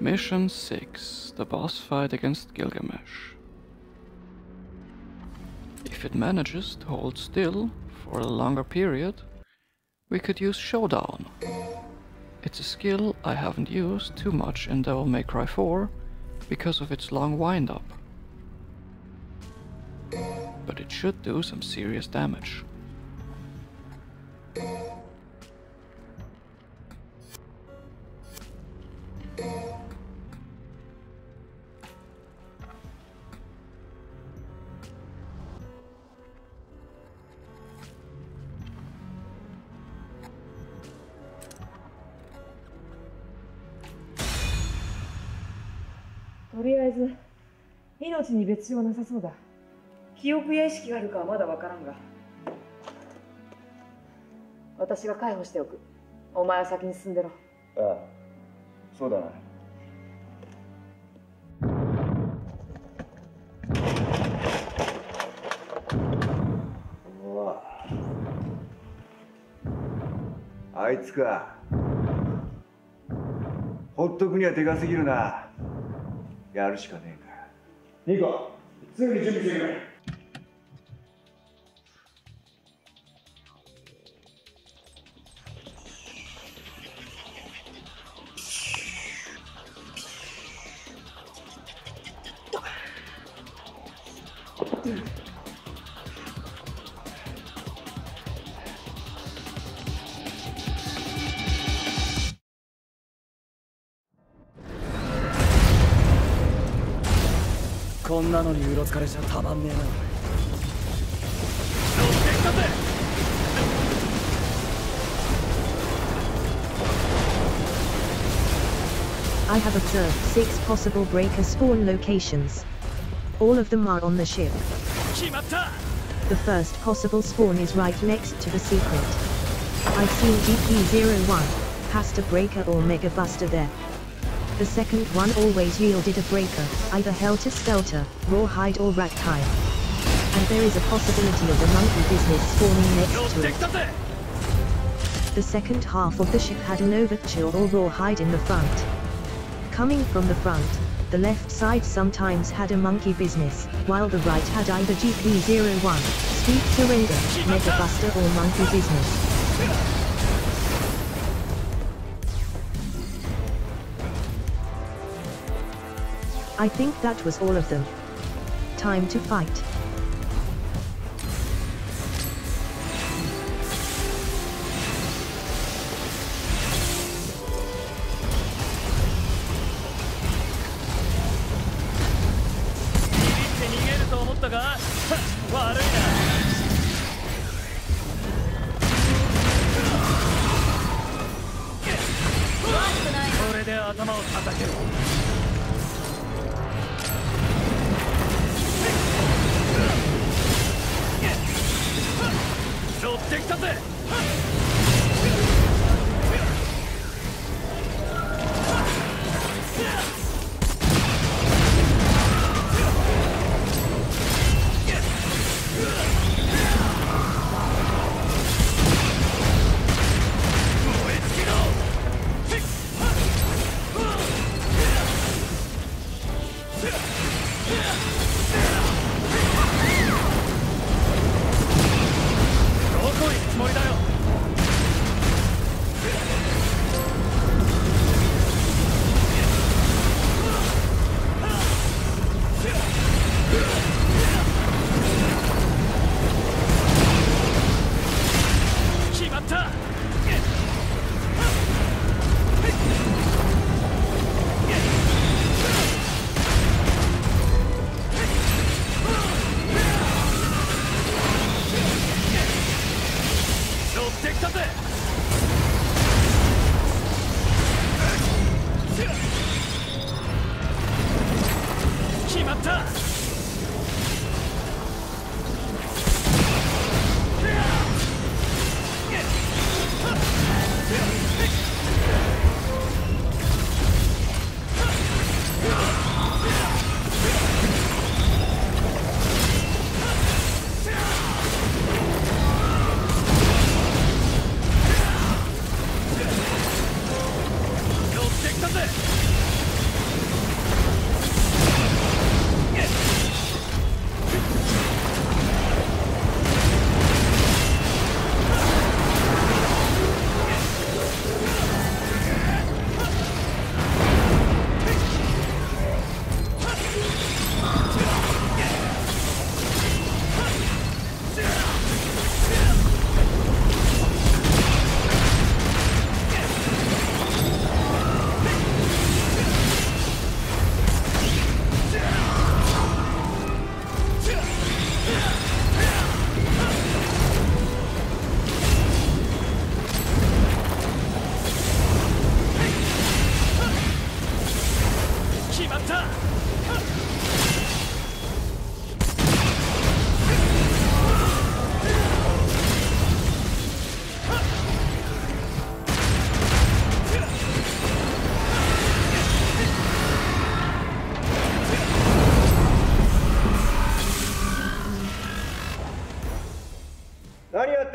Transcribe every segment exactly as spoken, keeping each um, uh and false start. Mission six, the boss fight against Gilgamesh. If it manages to hold still for a longer period, we could use Showdown. It's a skill I haven't used too much in Devil May Cry four because of its long wind-up. But it should do some serious damage.あいつか。ほっとくにはでかすぎるな。やるしかねえか。 ニコ、すぐに準備してくれ。こんなのにうろつかれちゃたまんねえな。I have observed six possible breaker spawn locations. All of them are on the ship. The first possible spawn is right next to the secret. I've seen G P zero one, past a breaker or Mega Buster there. The second one always yielded a breaker, either Helter Skelter, Rawhide or Rawhide. And there is a possibility of the Monkey Business spawning next to it. The second half of the ship had an overture or Rawhide in the front. Coming from the front, the left side sometimes had a Monkey Business, while the right had either G P zero one, Speed Ravager, Mega Buster or Monkey Business. I think that was all of them. Time to fight.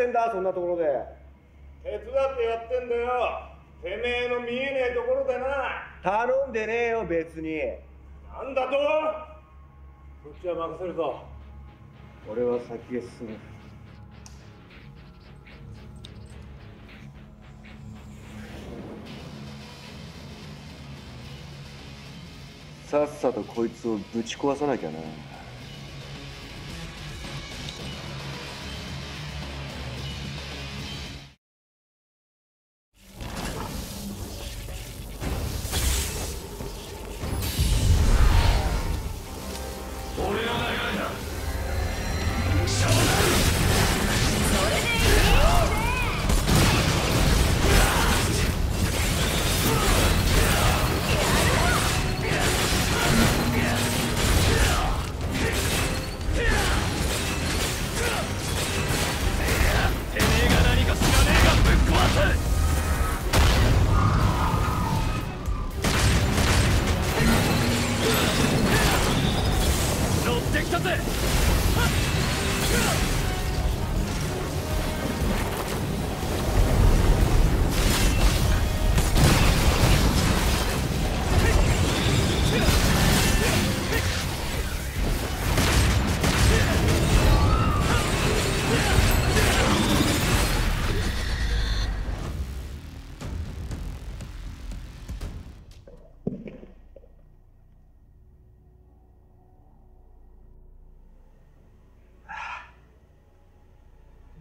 んだ、そんなところで。手伝ってやってんだよ。てめえの見えねえところでな。頼んでねえよ、別に。なんだと？こっちは任せるぞ。俺は先へ進む。さっさとこいつをぶち壊さなきゃな。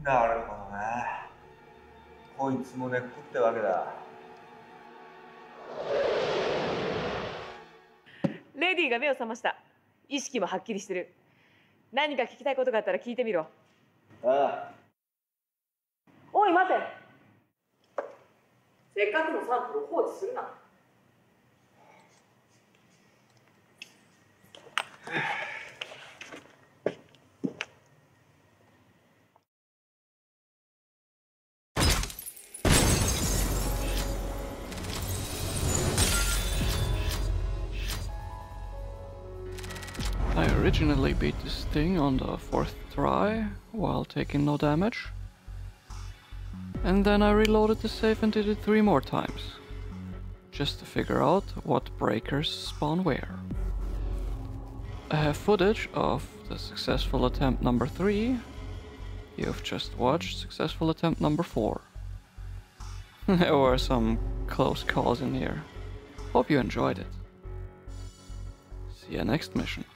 なるほどね。こいつも根っこってわけだ。レディーが目を覚ました。意識もはっきりしてる。何か聞きたいことがあったら聞いてみろ。ああ。おい待て。せっかくのサンプルを放置するな。Originally beat this thing on the fourth try while taking no damage, and then I reloaded the safe and did it three more times just to figure out what breakers spawn where. I have footage of the successful attempt number three. You've just watched successful attempt number four. There were some close calls in here. Hope you enjoyed it. See you next mission.